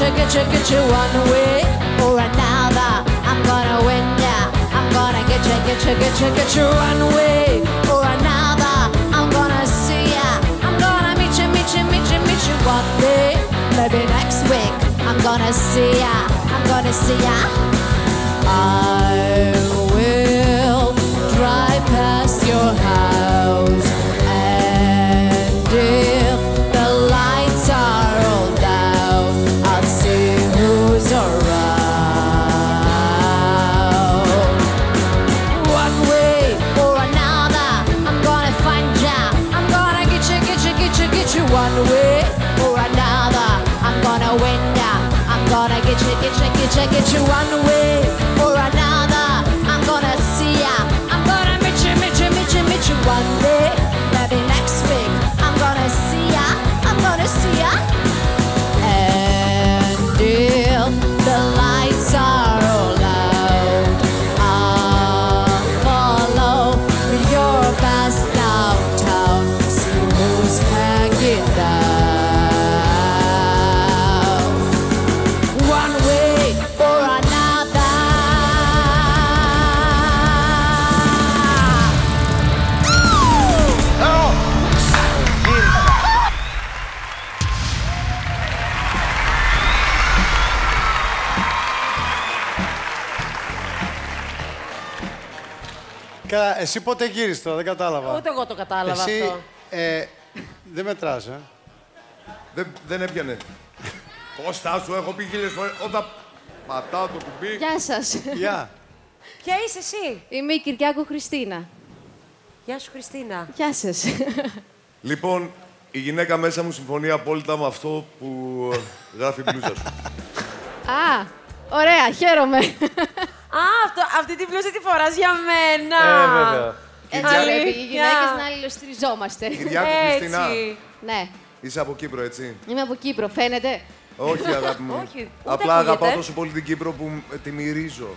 get you one way or another. I'm gonna win ya. I'm gonna get you one way or another. I'm gonna see ya. I'm gonna meet you one day. Maybe next week. I'm gonna see ya. I'm gonna see ya. I will drive past your house. Get you one way or another. I'm gonna see ya. I'm gonna meet you one day. Maybe next week. I'm gonna see ya. I'm gonna see ya. And if the lights are all out, I'll follow your bus downtown. See who's hanging down. One way. Εσύ πότε γύρισες τώρα, δεν κατάλαβα. Ούτε εγώ το κατάλαβα εσύ, αυτό. Δεν μετράς, Δεν έπιανε. Κώστα σου, έχω πει 1000 φορές, όταν πατάω το κουμπί... Γεια σας. Γεια. Ποια είσαι εσύ? Είμαι η Κυριάκου Χριστίνα. Γεια σου, Χριστίνα. Γεια σας. Λοιπόν, η γυναίκα μέσα μου συμφωνεί απόλυτα με αυτό που γράφει η μπλούζα σου. Α, ωραία, χαίρομαι. Α, αυτή την πλούση τη φοράς για μένα. Βέβαια. Έτσι πρέπει οι γυναίκες να αλληλοστηριζόμαστε. Κυριάκου Χριστίνα. Ναι. Είσαι από Κύπρο, έτσι. Είμαι από Κύπρο, φαίνεται. Όχι, αγάπη μου. Απλά αγαπάω τόσο πολύ την Κύπρο που τη μυρίζω.